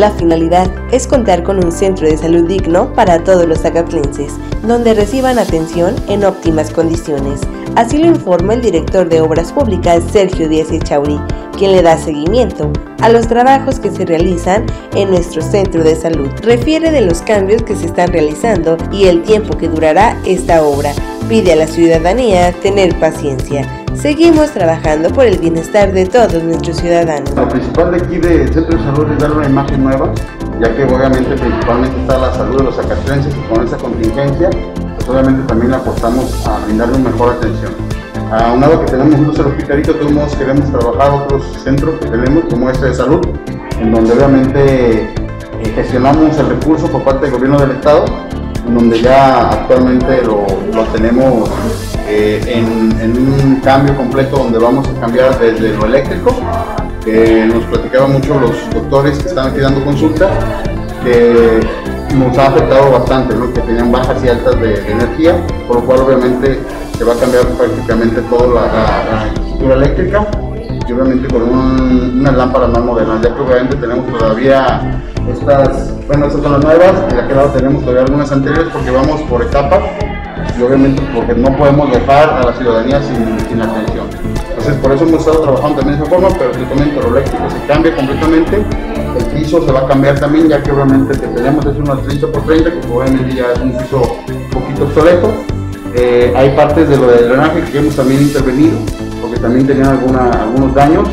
La finalidad es contar con un centro de salud digno para todos los acatlenses, donde reciban atención en óptimas condiciones. Así lo informa el director de Obras Públicas, Sergio Díaz Echaury, quien le da seguimiento a los trabajos que se realizan en nuestro centro de salud. Refiere de los cambios que se están realizando y el tiempo que durará esta obra. Pide a la ciudadanía tener paciencia. Seguimos trabajando por el bienestar de todos nuestros ciudadanos. Lo principal de aquí del Centro de Salud es dar una imagen nueva, ya que obviamente principalmente está la salud de los acatlenses, y con esa contingencia, pues obviamente también apostamos a brindarle una mejor atención. A un lado que tenemos nosotros el hospitalito, todos modos queremos trabajar otros centros que tenemos como este de salud, en donde obviamente gestionamos el recurso por parte del gobierno del estado, en donde ya actualmente lo tenemos en un cambio completo, donde vamos a cambiar desde lo eléctrico, que nos platicaban mucho los doctores que están aquí dando consulta, que nos ha afectado bastante, ¿no? Que tenían bajas y altas de energía, por lo cual obviamente se va a cambiar prácticamente toda la estructura eléctrica, y obviamente con una lámpara más moderna, ya que obviamente tenemos todavía estas son las nuevas, y de aquel lado tenemos todavía algunas anteriores, porque vamos por etapas y obviamente porque no podemos dejar a la ciudadanía sin atención. Entonces por eso hemos estado trabajando también de esa forma, pero el comento, lo eléctrico se cambia completamente, el piso se va a cambiar también, ya que obviamente el que tenemos es unos 30x30, que obviamente ya es un piso un poquito obsoleto. Hay partes de lo del drenaje que hemos también intervenido, porque también tenían algunos daños.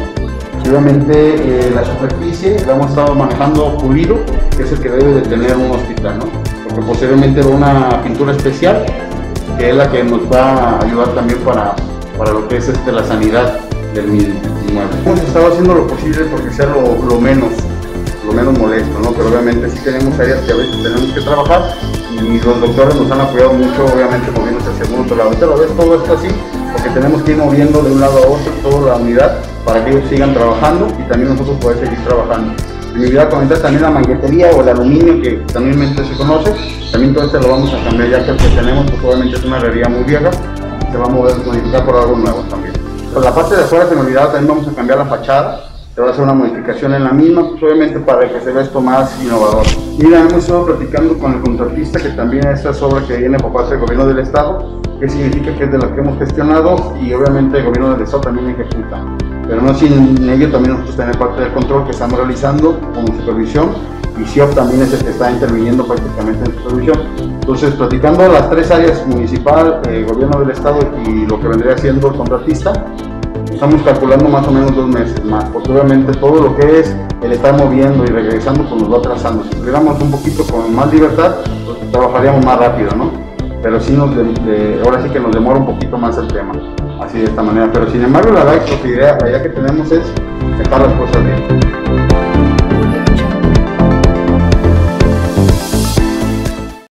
Obviamente la superficie la hemos estado manejando pulido, que es el que debe de tener un hospital, ¿no? Porque posteriormente va una pintura especial, que es la que nos va a ayudar también para lo que es la sanidad del inmueble. Hemos estado haciendo lo posible porque sea lo menos molesto, ¿no? Pero obviamente sí tenemos áreas que a veces tenemos que trabajar, y los doctores nos han apoyado mucho, obviamente moviéndose hacia un otro lado. Ahorita lo ves todo esto así, porque tenemos que ir moviendo de un lado a otro toda la unidad para que ellos sigan trabajando y también nosotros poder seguir trabajando. En mi vida comentar también la manguetería o el aluminio, que también se conoce, también todo esto lo vamos a cambiar, ya que el que tenemos pues obviamente es una herrería muy vieja, se va a modificar por algo nuevo también. Por la parte de afuera, se me olvidaba, también vamos a cambiar la fachada, se va a hacer una modificación en la misma, pues obviamente para que se vea esto más innovador. Mira, hemos estado platicando con el contratista, que también esta es obra que viene por parte del gobierno del estado, que significa que es de lo que hemos gestionado, y obviamente el gobierno del estado también ejecuta, pero no sin ello también nosotros tener parte del control que estamos realizando como supervisión, y SIOP también es el que está interviniendo prácticamente en supervisión. Entonces, platicando las tres áreas, municipal, gobierno del estado y lo que vendría siendo el contratista, estamos calculando más o menos 2 meses más, porque obviamente todo lo que es el estar moviendo y regresando pues nos va atrasando. Si tuviéramos un poquito con más libertad, pues trabajaríamos más rápido, ¿no? Pero sí ahora sí que nos demora un poquito más el tema, así de esta manera. Pero sin embargo la idea que tenemos es dejar las cosas bien.